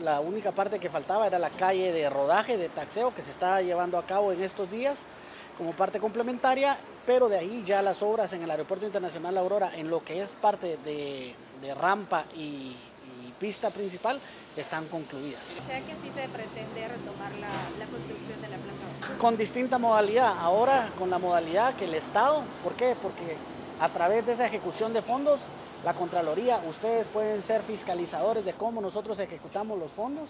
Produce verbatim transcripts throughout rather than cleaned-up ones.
La única parte que faltaba era la calle de rodaje, de taxeo, que se está llevando a cabo en estos días como parte complementaria, pero de ahí ya las obras en el Aeropuerto Internacional Aurora, en lo que es parte de, de rampa y, y pista principal, están concluidas. O sea que sí se pretende retomar la, la construcción de la plaza. Con distinta modalidad, ahora con la modalidad que el Estado, ¿por qué? Porque a través de esa ejecución de fondos, la Contraloría, ustedes pueden ser fiscalizadores de cómo nosotros ejecutamos los fondos,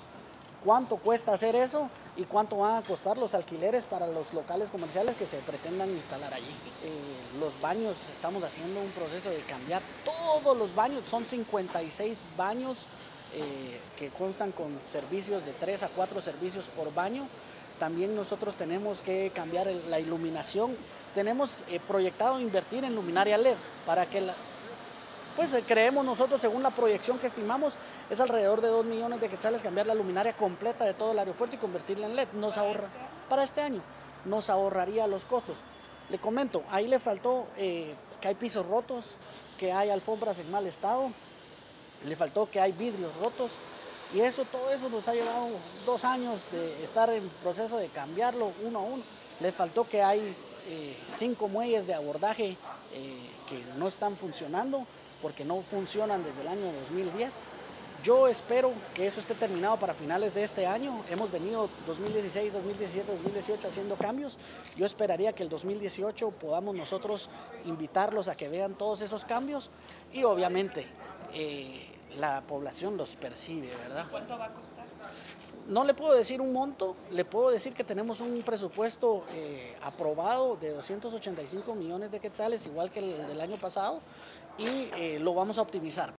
cuánto cuesta hacer eso y cuánto van a costar los alquileres para los locales comerciales que se pretendan instalar allí. Eh, los baños, estamos haciendo un proceso de cambiar todos los baños, son cincuenta y seis baños eh, que constan con servicios de tres a cuatro servicios por baño. También nosotros tenemos que cambiar la iluminación. Tenemos eh, proyectado invertir en luminaria LED para que, la, pues eh, creemos nosotros, según la proyección que estimamos, es alrededor de dos millones de quetzales cambiar la luminaria completa de todo el aeropuerto y convertirla en LED. Nos ahorra, para este año, nos ahorraría los costos. Le comento, ahí le faltó eh, que hay pisos rotos, que hay alfombras en mal estado, le faltó que hay vidrios rotos. Y eso, todo eso nos ha llevado dos años de estar en proceso de cambiarlo uno a uno. Le faltó que hay eh, cinco muelles de abordaje eh, que no están funcionando porque no funcionan desde el año dos mil diez. Yo espero que eso esté terminado para finales de este año. Hemos venido dos mil dieciséis, dos mil diecisiete, dos mil dieciocho haciendo cambios. Yo esperaría que el dos mil dieciocho podamos nosotros invitarlos a que vean todos esos cambios y obviamente Eh, la población los percibe, ¿verdad? ¿Cuánto va a costar? No le puedo decir un monto, le puedo decir que tenemos un presupuesto eh, aprobado de doscientos ochenta y cinco millones de quetzales, igual que el del año pasado, y eh, lo vamos a optimizar.